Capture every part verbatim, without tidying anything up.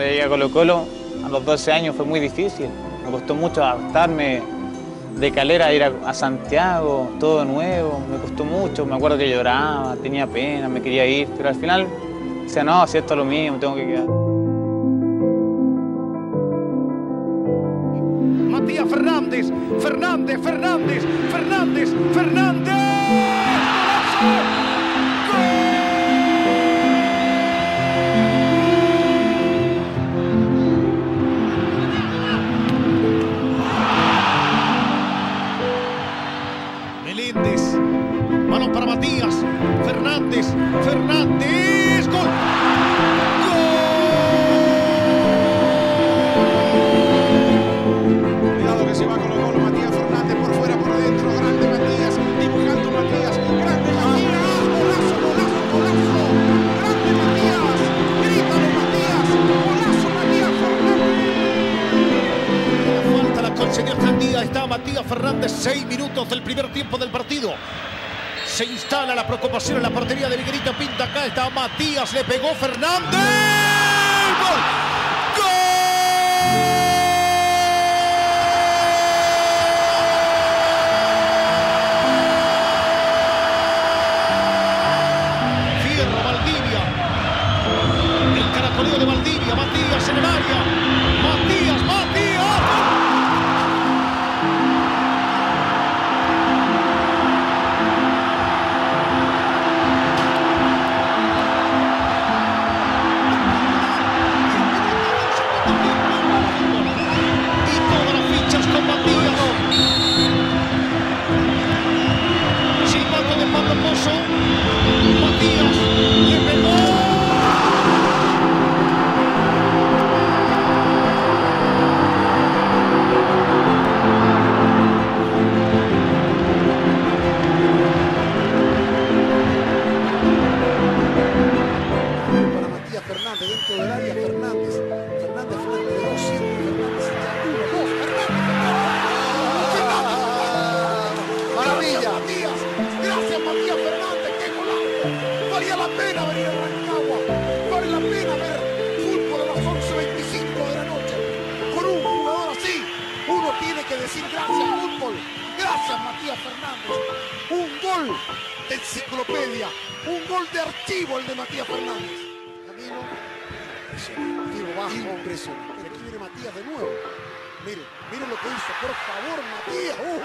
Cuando llegué a Colo Colo, a los doce años, fue muy difícil. Me costó mucho adaptarme de Calera a ir a, a Santiago, todo nuevo. Me costó mucho, me acuerdo que lloraba, tenía pena, me quería ir. Pero al final, decía, no, si esto es lo mío, me tengo que quedar. Matías Fernández, Fernández, Fernández, Fernández, Fernández. ¡Golazo! Balón para Matías Fernández, Fernández, gol. ¡Gol! Cuidado que se va con el gol. Matías Fernández por fuera, por adentro. Grande Matías, dibujando Matías. Grande Matías, golazo, golazo, golazo. Grande Matías, grítale Matías, golazo Matías Fernández. La falta la concedió Tandía. Está Matías Fernández, seis minutos del primer tiempo del partido. Se instala la preocupación en la portería del Grito Pinta. Acá está Matías, le pegó Fernández. ¡Gol! ¡Gol! Fierro, Valdivia. El caracoleo de Valdivia. Matías en el área. Matías, Matías. De enciclopedia, un gol de archivo el de Matías Fernández. Camino, tiro bajo, impresionante. Aquí viene Matías de nuevo. Miren, miren lo que hizo, por favor, Matías. Uh,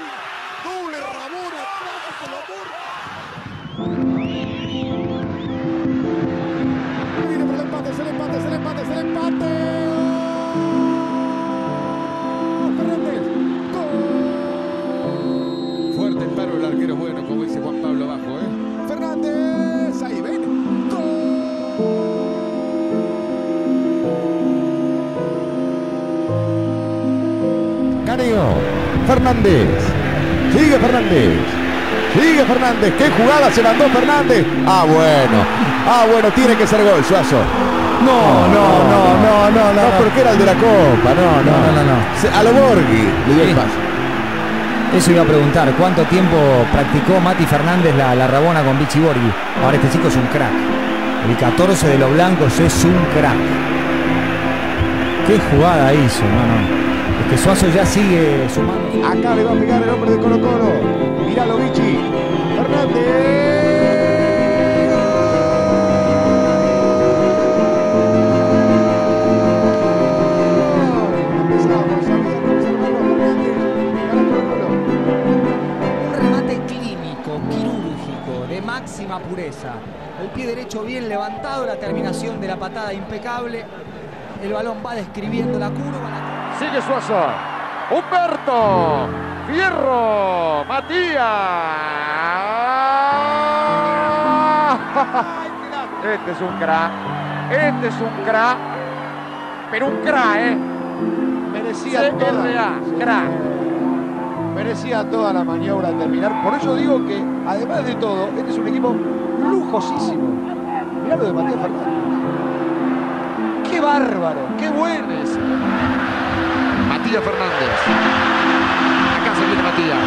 doble Ramón atrás con la puerta. Viene por el empate, es el empate, es el empate, es el empate. El arquero bueno, como dice Juan Pablo Bajo, ¿eh? Fernández, ahí ven. ¡Gol! Cario, Fernández. Sigue Fernández. Sigue Fernández. ¡Qué jugada se mandó Fernández! Ah, bueno. Ah, bueno, tiene que ser gol, Suazo. No, no, no, no, no, no. No, no, no, porque era el de la Copa. No, no, no, no. no. A lo Borghi le dio el paso. Eso iba a preguntar, ¿cuánto tiempo practicó Mati Fernández la, la rabona con Bichi Borghi? Ahora este chico es un crack. El catorce de los blancos es un crack. Qué jugada hizo, hermano. Es que Suazo ya sigue sumando. Acá le va a pegar el hombre de Colo Colo. Miralo, Bichi. Fernández. Máxima pureza, el pie derecho bien levantado, la terminación de la patada impecable, el balón va describiendo la curva. La... Sigue Suazo, Humberto, Fierro, Matías. Este es un cra, este es un cra, pero un cra, eh. Merecía toda. Cra. Merecía toda la maniobra al terminar. Por eso digo que, además de todo, este es un equipo lujosísimo. Mirá lo de Matías Fernández. ¡Qué bárbaro! ¡Qué bueno es! Matías Fernández. Acá se viene Matías.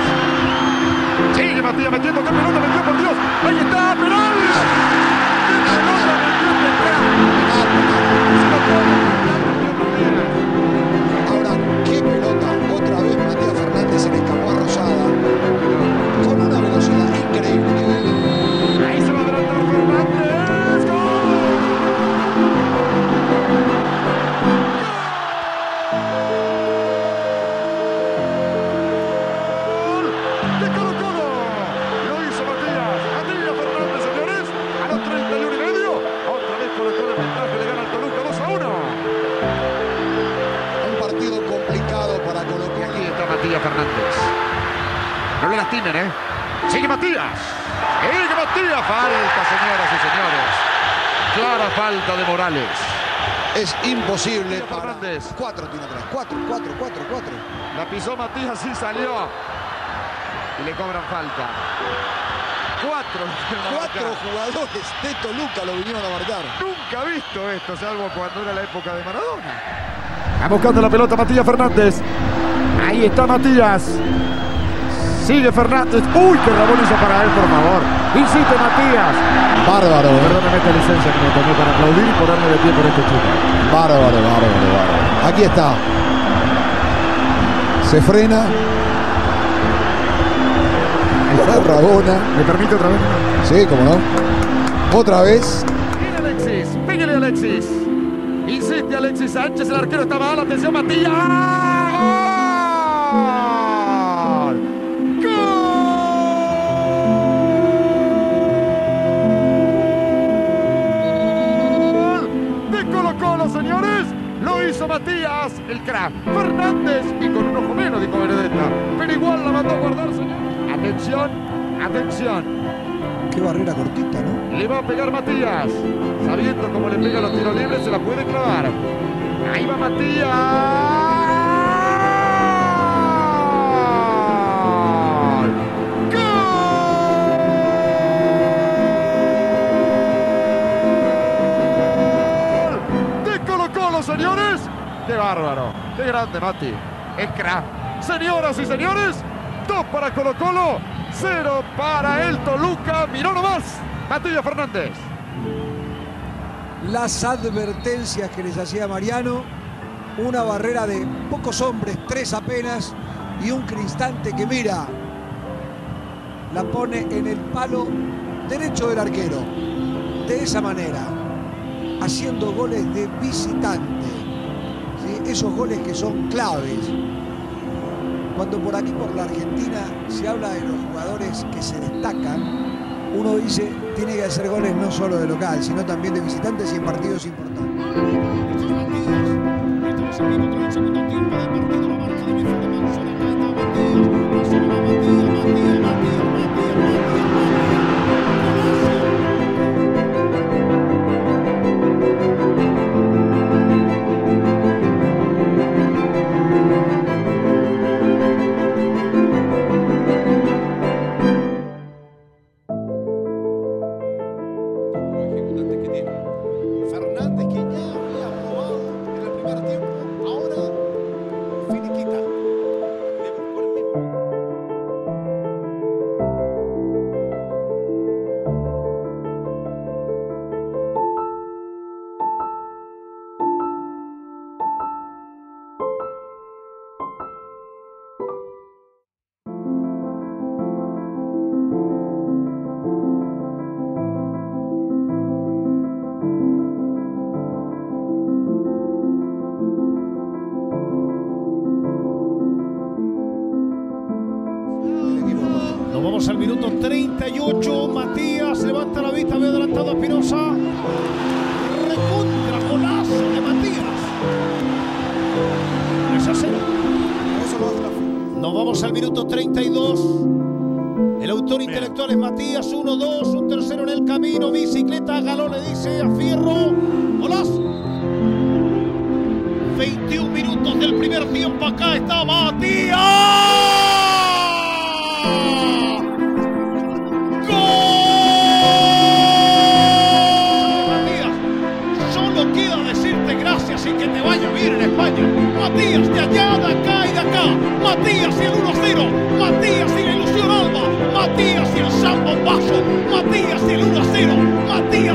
Sigue Matías metiendo. ¡Qué pelota metió, por Dios! ¡Ahí está! ¡Penal! ¡Qué pelota metió! ¡Penal! lastimen, ¿eh? Sigue Matías. Sigue Matías. Falta, señoras y señores. Clara falta de Morales. Es imposible para... Cuatro tiene atrás. Cuatro, cuatro, cuatro, cuatro. La pisó Matías y salió. Y le cobran falta. Cuatro. Cuatro jugadores de Toluca lo vinieron a marcar. Nunca visto esto, salvo cuando era la época de Maradona. Está buscando la pelota Matías Fernández. Ahí está Matías. Sigue Fernández. Uy, qué rabón hizo para él, por favor. Insiste Matías. Bárbaro. Perdóname esta licencia que me tomé para aplaudir y ponerme de pie por este chico. Bárbaro, bárbaro, bárbaro. Aquí está. Se frena. Está Rabona. ¿Me permite otra vez? Sí, cómo no. Otra vez. Viene Alexis. Pégale Alexis. Insiste Alexis Sánchez. El arquero está mal. Atención Matías. ¡Gol! Matías, el crack, Fernández, y con un ojo menos, dijo Benedetta, pero igual la mandó a guardar, señor. Atención, atención. Qué barrera cortita, ¿no? Le va a pegar Matías, sabiendo cómo le pega los tiros libres, se la puede clavar. Ahí va Matías. Señores, qué bárbaro, qué grande Mati, es crack. Señoras y señores, dos para Colo Colo, cero para el Toluca. Miró nomás, Matías Fernández. Las advertencias que les hacía Mariano, una barrera de pocos hombres, tres apenas, y un Cristante que mira, la pone en el palo derecho del arquero, de esa manera. Haciendo goles de visitante, ¿sí? Esos goles que son claves. Cuando por aquí, por la Argentina, se habla de los jugadores que se destacan, uno dice, tiene que hacer goles no solo de local, sino también de visitantes y en partidos importantes. Al minuto treinta y ocho, Matías levanta la vista, había adelantado a Espinosa. Recontra, golazo de Matías. tres a cero. Nos vamos al minuto treinta y dos. El autor intelectual es Matías, uno dos, un tercero en el camino, bicicleta, Galó le dice a Fierro, golazo. veintiún minutos del primer tiempo, acá está Matías. Matías de allá, de acá y de acá. Matías y el uno a cero. Matías y la ilusión alba. Matías y el sambombazo. Matías y el uno a cero. Matías.